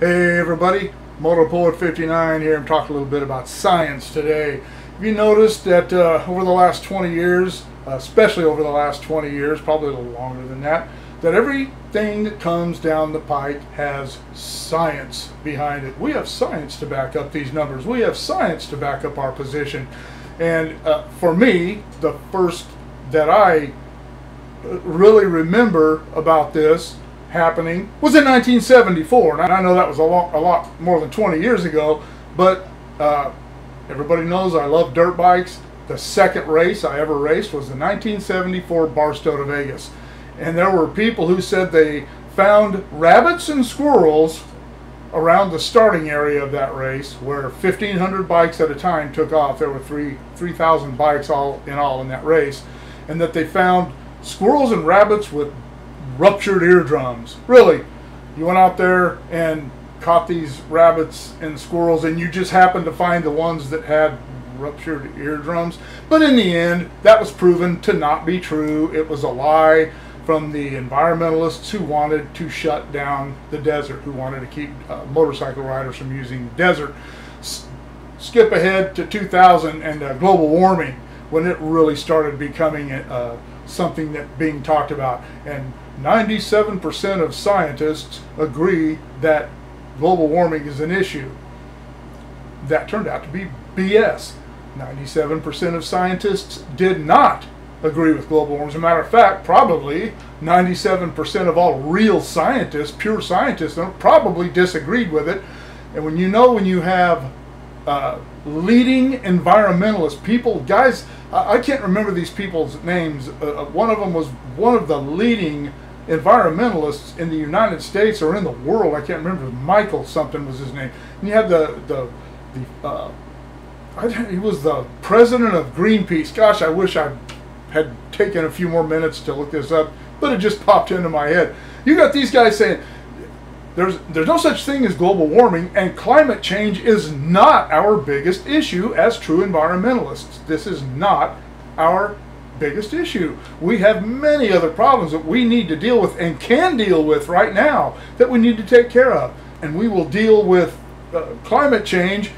Hey everybody, Motopoet59 here. I'm talking a little bit about science today. Have you noticed that over the last 20 years, especially over the last 20 years, probably a little longer than that, that everything that comes down the pike has science behind it. We have science to back up these numbers. We have science to back up our position. And for me, the first that I really remember about this happening was in 1974, and I know that was a lot more than 20 years ago, but everybody knows I love dirt bikes. The second race I ever raced was the 1974 Barstow to Vegas, and there were people who said they found rabbits and squirrels around the starting area of that race, where 1,500 bikes at a time took off. There were 3,000 bikes all in that race, and that they found squirrels and rabbits with ruptured eardrums. Really, you went out there and caught these rabbits and squirrels, and you just happened to find the ones that had ruptured eardrums. But in the end, that was proven to not be true. It was a lie from the environmentalists who wanted to shut down the desert, who wanted to keep motorcycle riders from using the desert. Skip ahead to 2000 and global warming, when it really started becoming something that being talked about, and 97% of scientists agree that global warming is an issue. That turned out to be BS. 97% of scientists did not agree with global warming. As a matter of fact, probably 97% of all real scientists, pure scientists, probably disagreed with it. And when you have leading environmentalists, people, guys, I can't remember these people's names. One of them was one of the leading environmentalists in the United States or in the world. I can't remember. Michael something was his name. And you had he was the president of Greenpeace. Gosh, I wish I had taken a few more minutes to look this up, but it just popped into my head. You got these guys saying there's no such thing as global warming, and climate change is not our biggest issue as true environmentalists. This is not our biggest issue. We have many other problems that we need to deal with and can deal with right now that we need to take care of. And we will deal with climate change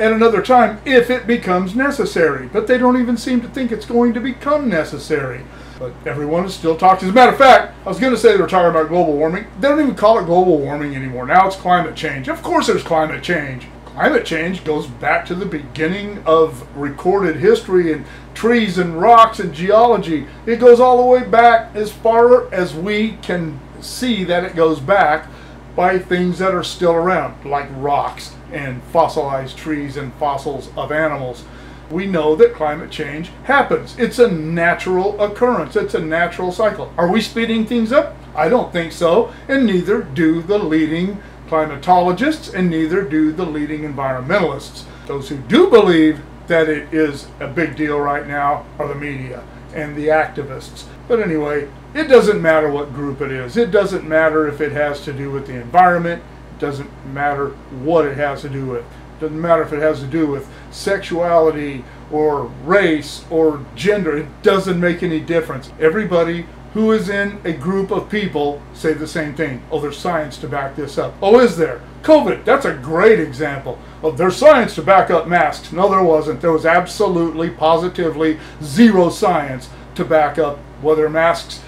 at another time if it becomes necessary. But they don't even seem to think it's going to become necessary. But everyone is still talking. As a matter of fact, I was going to say they were talking about global warming. They don't even call it global warming anymore. Now it's climate change. Of course there's climate change. Climate change goes back to the beginning of recorded history, and trees and rocks and geology. It goes all the way back as far as we can see that it goes back by things that are still around, like rocks and fossilized trees and fossils of animals. We know that climate change happens. It's a natural occurrence. It's a natural cycle. Are we speeding things up? I don't think so, and neither do the leading climatologists, and neither do the leading environmentalists. Those who do believe that it is a big deal right now are the media and the activists. But anyway, it doesn't matter what group it is. It doesn't matter if it has to do with the environment. It doesn't matter what it has to do with. Doesn't matter if it has to do with sexuality or race or gender. It doesn't make any difference. Everybody who is in a group of people say the same thing. Oh, there's science to back this up. Oh, is there? COVID, that's a great example. Oh, there's science to back up masks. No, there wasn't. There was absolutely, positively zero science to back up whether masks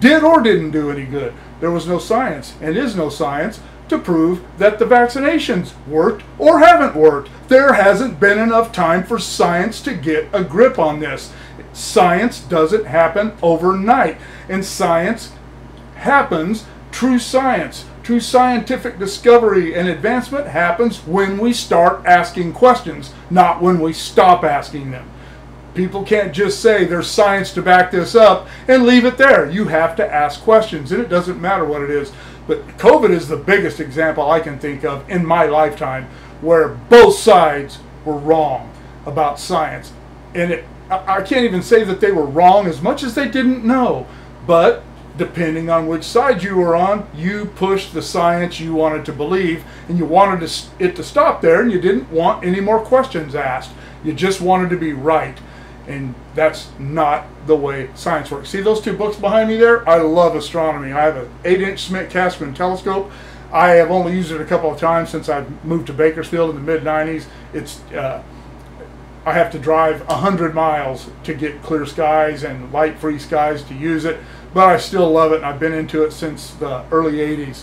did or didn't do any good. There was no science, and is no science, to prove that the vaccinations worked or haven't worked. There hasn't been enough time for science to get a grip on this. Science doesn't happen overnight, and science happens, true science, true scientific discovery and advancement happens when we start asking questions, not when we stop asking them. People can't just say there's science to back this up and leave it there. You have to ask questions, and it doesn't matter what it is. But COVID is the biggest example I can think of in my lifetime where both sides were wrong about science. And I can't even say that they were wrong as much as they didn't know. But depending on which side you were on, you pushed the science you wanted to believe, and you wanted it to stop there, and you didn't want any more questions asked. You just wanted to be right. And that's not the way science works. See those two books behind me there? I love astronomy. I have an 8-inch Schmidt-Cassegrain telescope. I have only used it a couple of times since I moved to Bakersfield in the mid-90s. It's I have to drive 100 miles to get clear skies and light-free skies to use it, but I still love it, and I've been into it since the early 80s.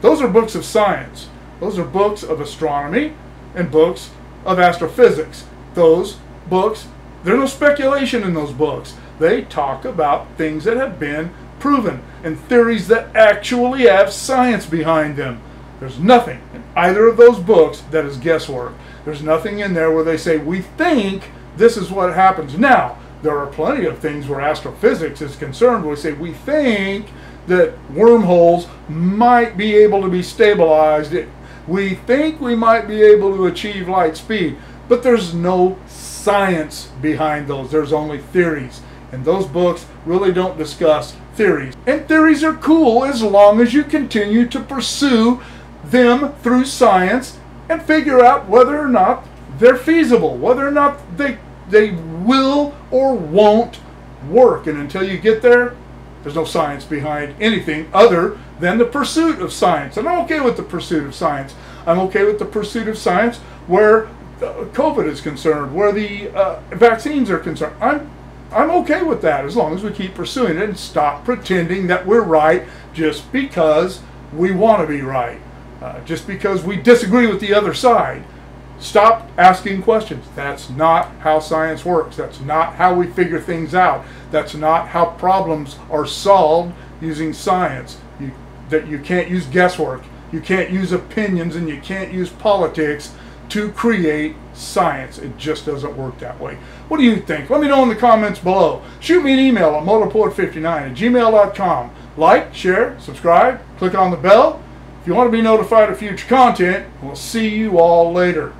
Those are books of science. Those are books of astronomy and books of astrophysics. Those books, there's no speculation in those books. They talk about things that have been proven and theories that actually have science behind them. There's nothing in either of those books that is guesswork. There's nothing in there where they say, we think this is what happens. Now, there are plenty of things where astrophysics is concerned where we say, we think that wormholes might be able to be stabilized. We think we might be able to achieve light speed. But there's no science behind those. There's only theories. And those books really don't discuss theories. And theories are cool as long as you continue to pursue them through science and figure out whether or not they're feasible, whether or not they will or won't work. And until you get there, there's no science behind anything other than the pursuit of science. And I'm okay with the pursuit of science. I'm okay with the pursuit of science where COVID is concerned, where the vaccines are concerned. I'm okay with that as long as we keep pursuing it and stop pretending that we're right just because we want to be right, just because we disagree with the other side. Stop asking questions. That's not how science works. That's not how we figure things out. That's not how problems are solved using science. You can't use guesswork. You can't use opinions, and you can't use politics to create science. It just doesn't work that way. What do you think? Let me know in the comments below. Shoot me an email at motopoet59@gmail.com. Like, share, subscribe, click on the bell if you want to be notified of future content. We'll see you all later.